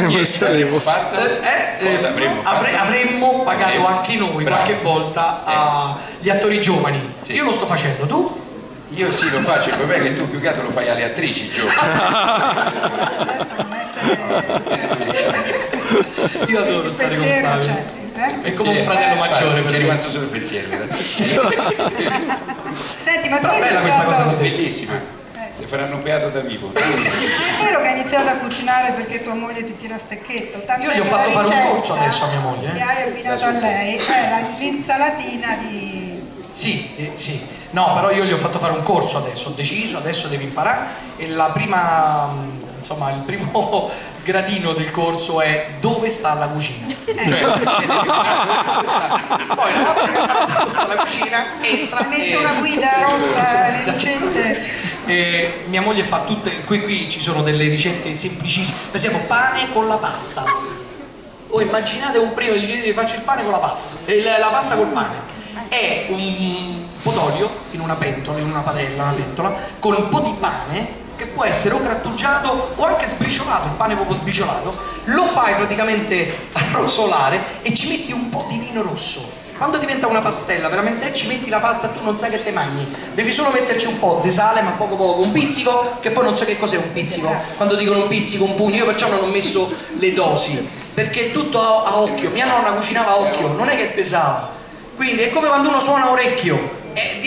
non saremo fatto, cosa avremmo fatto? Avremmo pagato anche noi qualche volta agli attori giovani. Sì. Io lo sto facendo, tu? Io sì, lo faccio, il problema è che tu più che altro lo fai alle attrici giovani. Io adoro stare con Fabio. È come un fratello maggiore. Mi è rimasto solo il pensiero, grazie. Senti, ma tu hai iniziato... questa cosa bellissima. Le faranno un beato da vivo. Ma è vero che hai iniziato a cucinare perché tua moglie ti tira a stecchetto? Io gli ho fatto fare un corso adesso a mia moglie. Che hai abbinato a lei, era l'insalatina di... Sì, sì. No, però io gli ho fatto fare un corso adesso, ho deciso, adesso devi imparare. E la prima, insomma, il primo gradino del corso è dove sta la cucina. Cioè, poi la volta sta la cucina, entra. Hai messo una guida rossa, le ricette. Mia moglie fa tutte, qui ci sono delle ricette semplicissime. Per esempio, pane con la pasta. O immaginate un primo di faccio il pane con la pasta, la pasta col pane. È un po' d'olio in una pentola, in una padella, una pentola, con un po' di pane che può essere o grattugiato o anche sbriciolato, il pane proprio sbriciolato, lo fai praticamente rosolare e ci metti un po' di vino rosso. Quando diventa una pastella, veramente ci metti la pasta, tu non sai che te mangi, devi solo metterci un po' di sale, ma poco poco, un pizzico, che poi non so che cos'è un pizzico, quando dicono un pizzico, un pugno, io perciò non ho messo le dosi, perché è tutto a occhio, mia nonna cucinava a occhio, non è che pesava. Quindi è come quando uno suona orecchio,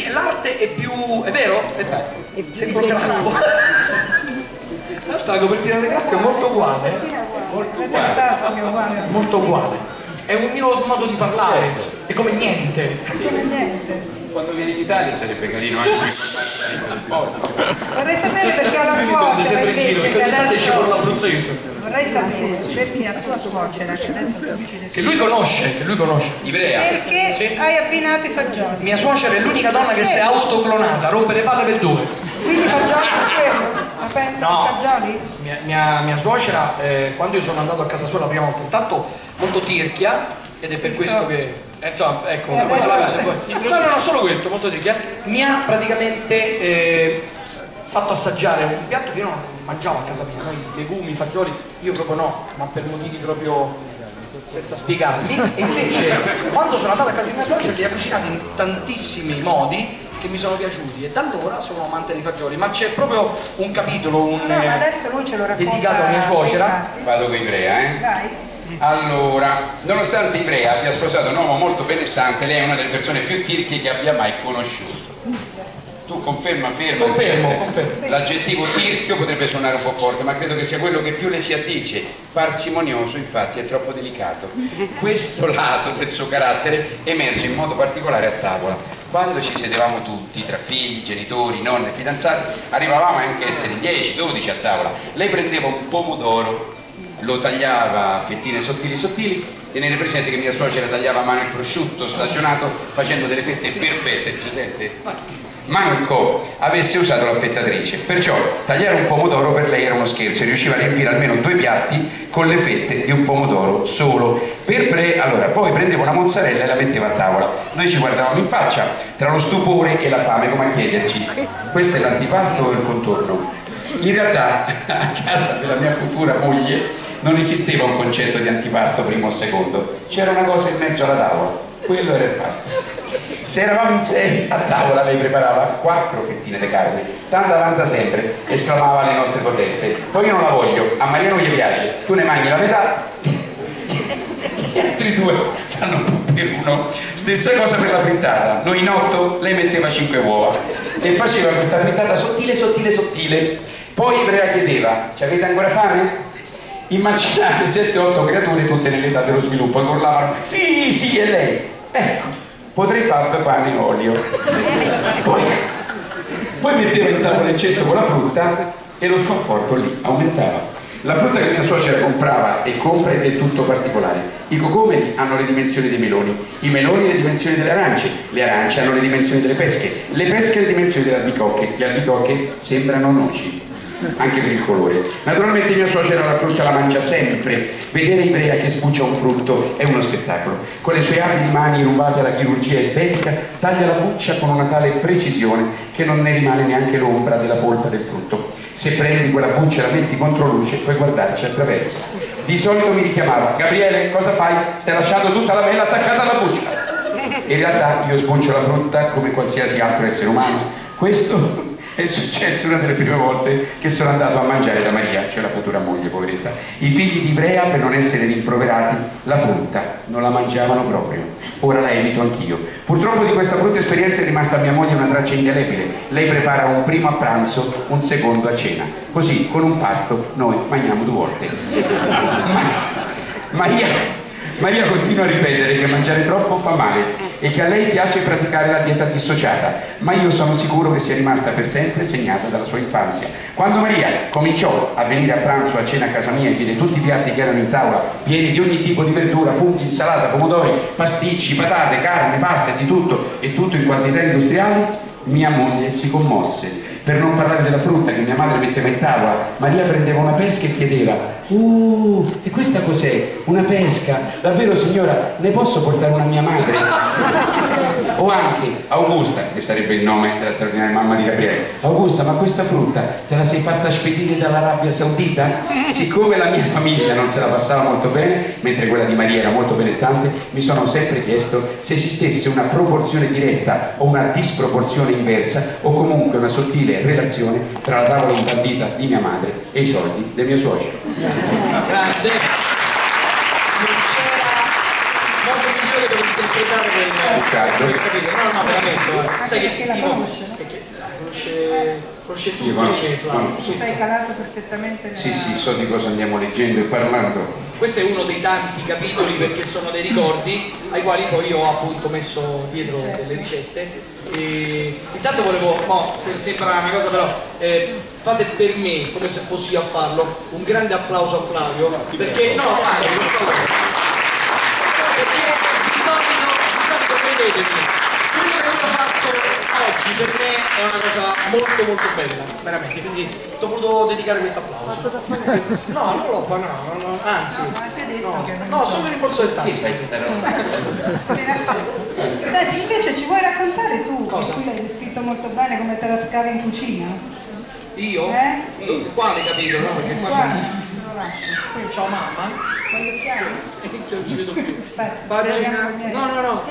l'arte è più... è vero? Sembra un cracco. In realtà la copertina del cracco è molto uguale. Molto uguale. È un mio modo di parlare, è come niente. Quando vieni in Italia sarebbe carino anche vorrei sapere perché alla suocera invece che vorrei sapere perché la sua suocera che adesso che lui conosce Ivrea, perché hai abbinato i fagioli. Mia suocera è l'unica donna che si è autoclonata, rompe le palle per due, quindi fagioli per quello fagioli. Mia suocera, quando io sono andato a casa sua la prima volta, intanto molto tirchia, ed è per questo che insomma, ecco, poi Flavio se vuoi. No, non solo questo, molto tirchia. Mi ha praticamente fatto assaggiare un piatto che io non mangiavo a casa mia, no? Legumi, fagioli, io proprio no, ma per motivi proprio senza spiegarli. E invece, quando sono andato a casa di mia suocera, li ha cucinati in tantissimi modi che mi sono piaciuti, e da allora sono amante dei fagioli. Ma c'è proprio un capitolo, adesso lui ce lo racconta, dedicato a mia suocera. Vado con Ivrea, Dai. Allora, nonostante Ivrea abbia sposato un uomo molto benestante, lei è una delle persone più tirchie che abbia mai conosciuto. Tu confermo. L'aggettivo tirchio potrebbe suonare un po' forte, ma credo che sia quello che più le si addice. Parsimonioso, infatti, è troppo delicato. Questo lato del suo carattere emerge in modo particolare a tavola. Quando ci sedevamo tutti, tra figli, genitori, nonne, fidanzati, arrivavamo anche a essere 10, 12 a tavola. Lei prendeva un pomodoro, lo tagliava a fettine sottili. Tenere presente che mia suocera tagliava a mano il prosciutto stagionato, facendo delle fette perfette, si sente? Manco avesse usato l'affettatrice, perciò tagliare un pomodoro per lei era uno scherzo, e riusciva a riempire almeno 2 piatti con le fette di un pomodoro solo. Poi prendeva una mozzarella e la metteva a tavola. Noi ci guardavamo in faccia tra lo stupore e la fame, come a chiederci: questo è l'antipasto o il contorno? In realtà a casa della mia futura moglie non esisteva un concetto di antipasto primo o secondo, c'era una cosa in mezzo alla tavola, quello era il pasto. Se eravamo in 6 a tavola, lei preparava 4 fettine di carne, tanto avanza sempre, esclamava alle nostre proteste. Poi io non la voglio, a Maria non gli piace, tu ne mangi la metà, gli altri 2 fanno un po' per uno. Stessa cosa per la frittata, noi in 8, lei metteva 5 uova e faceva questa frittata sottile. Poi Ivrea chiedeva: ci avete ancora fame? Immaginate 7-8 creature tutte nell'età dello sviluppo che urlavano sì, e lei ecco, potrei far pane in olio. Poi metteva in tavola il cesto con la frutta e lo sconforto lì aumentava. La frutta che mia suocera comprava e compra è del tutto particolare. I cocomeri hanno le dimensioni dei meloni, i meloni le dimensioni delle arance, le arance hanno le dimensioni delle pesche, le pesche le dimensioni delle albicocche, le albicocche sembrano noci anche per il colore. Naturalmente mia suocera la frutta la mangia sempre. Vedere Ivrea che sbuccia un frutto è uno spettacolo. Con le sue abili mani rubate alla chirurgia estetica taglia la buccia con una tale precisione che non ne rimane neanche l'ombra della polpa del frutto. Se prendi quella buccia e la metti contro luce puoi guardarci attraverso. Di solito mi richiamava: Gabriele, cosa fai? Stai lasciando tutta la mela attaccata alla buccia. In realtà io sbuccio la frutta come qualsiasi altro essere umano. Questo è successo una delle prime volte che sono andato a mangiare da Maria, cioè la futura moglie, poveretta. I figli di Ivrea, per non essere rimproverati, la frutta non la mangiavano proprio. Ora la evito anch'io. Purtroppo di questa brutta esperienza è rimasta a mia moglie una traccia indelebile. Lei prepara un primo a pranzo, un secondo a cena. Così, con un pasto, noi mangiamo due volte. Maria continua a ripetere che mangiare troppo fa male e che a lei piace praticare la dieta dissociata, ma io sono sicuro che sia rimasta per sempre segnata dalla sua infanzia. Quando Maria cominciò a venire a pranzo a cena a casa mia e vide tutti i piatti che erano in tavola, pieni di ogni tipo di verdura, funghi, insalata, pomodori, pasticci, patate, carne, pasta e di tutto, e tutto in quantità industriali, mia moglie si commosse. Per non parlare della frutta che mia madre metteva in tavola, Maria prendeva una pesca e chiedeva: e questa cos'è? Una pesca? Davvero signora, ne posso portare una a mia madre? O anche Augusta, che sarebbe il nome della straordinaria mamma di Gabriele: Augusta, ma questa frutta te la sei fatta spedire dall'Arabia Saudita? Siccome la mia famiglia non se la passava molto bene, mentre quella di Maria era molto benestante, mi sono sempre chiesto se esistesse una proporzione diretta o una disproporzione inversa, o comunque una sottile relazione tra la tavola imbandita di mia madre e i soldi del mio suocero. Grande, non c'era molto migliore per interpretare veramente, sai che ti stimo, perché la conosce tutti i Flavio. Ci sei calato perfettamente nella... sì, so di cosa andiamo leggendo e parlando. Questo è uno dei tanti capitoli, perché sono dei ricordi ai quali poi io ho appunto messo dietro delle ricette. E intanto volevo, sembra una cosa però, fate per me, come se fossi io a farlo, un grande applauso a Flavio, perché di solito credetemi, quello che ho fatto oggi per me è una cosa molto molto bella, veramente, quindi ti ho voluto dedicare questo applauso. No, non l'ho fatto, no, anzi, no, solo il rimborso del tasso. Senti, invece ci vuoi raccontare tu, cosa? Qui l'hai descritto molto bene come te la scavi in cucina. Io? Quale capitolo? No? Perché qua lo lascio. Ciao mamma. Voglio chiamare? Non ci vedo più. Pagina... No.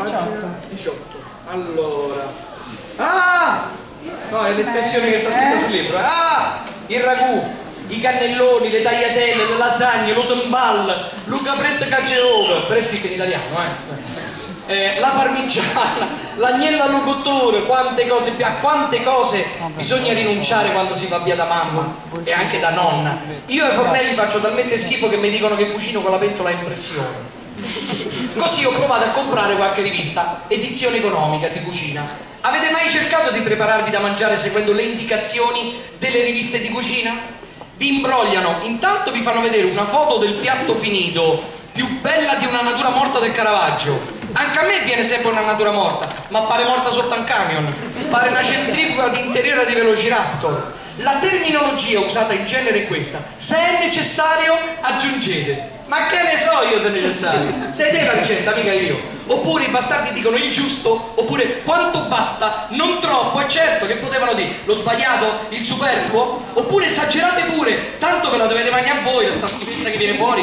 18. Allora. No, è l'espressione che sta scritta sul libro. Il ragù, i cannelloni, le tagliatelle, le lasagne, l'otombal, l'ucapretto cacciatore, però è scritto in italiano, la parmigiana, l'agnello al cottore, a quante cose bisogna rinunciare quando si va via da mamma e anche da nonna. Io ai fornelli faccio talmente schifo che mi dicono che cucino con la pentola a impressione. Così ho provato a comprare qualche rivista, edizione economica di cucina. Avete mai cercato di prepararvi da mangiare seguendo le indicazioni delle riviste di cucina? Vi imbrogliano, intanto vi fanno vedere una foto del piatto finito, più bella di una natura morta del Caravaggio. Anche a me viene sempre una natura morta, ma pare morta sotto un camion, pare una centrifuga d'interiore di Velociraptor. La terminologia usata in genere è questa: se è necessario aggiungete. Ma che ne so io se è necessario? Sei te la ricetta, mica io. Oppure i bastardi dicono il giusto, oppure quanto basta, non troppo, è certo che potevano dire lo sbagliato, il superfluo, oppure esagerate pure, tanto ve la dovete mangiare voi, la stupidezza che viene fuori.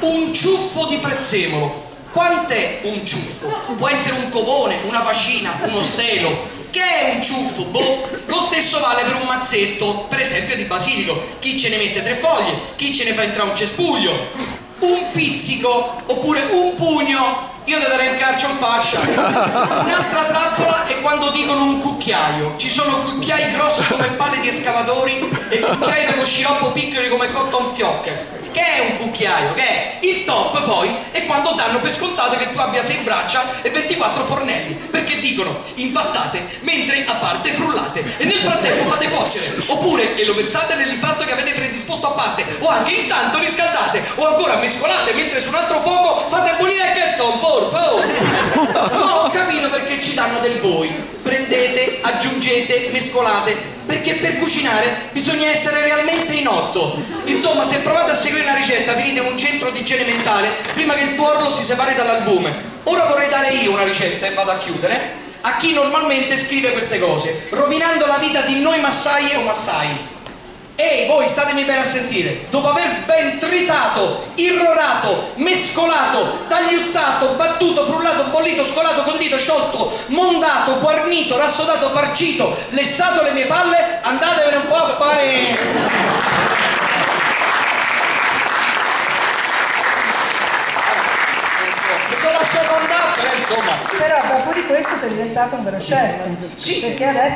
Un ciuffo di prezzemolo. Quant'è un ciuffo? Può essere un covone, una fascina, uno stelo. Che è un ciuffo? Boh! Lo stesso vale per un mazzetto, per esempio di basilico. Chi ce ne mette 3 foglie? Chi ce ne fa entrare un cespuglio? Un pizzico, oppure un pugno. Io te darei un calcio in fascia. Un'altra trappola è quando dicono un cucchiaio. Ci sono cucchiai grossi come palle di escavatori e cucchiai dello sciroppo piccoli come cotton fioc. Che è un cucchiaio? Che è? Il top poi è quando danno per scontato che tu abbia 6 braccia e 24 fornelli, perché dicono impastate mentre a parte frullate e nel frattempo fate cuocere, oppure e lo versate nell'impasto che avete predisposto a parte, o anche intanto riscaldate, o ancora mescolate mentre su un altro fuoco fate bollire, che son porco. No, ho capito perché ci danno del voi. Prendete, aggiungete, mescolate, perché per cucinare bisogna essere realmente in 8. Insomma, se provate a seguire una ricetta finite in un centro di igiene mentale prima che il tuorlo si separi dall'albume. Ora vorrei dare io una ricetta e vado a chiudere a chi normalmente scrive queste cose, rovinando la vita di noi massai o massai. Ehi voi, statemi bene a sentire, dopo aver ben tritato, irrorato, mescolato, tagliuzzato, battuto, frullato, bollito, scolato, condito, sciolto, mondato, guarnito, rassodato, farcito, lessato le mie palle, andatevene un po' a fare... Però dopo di questo sei diventato un vero chef, sì, perché adesso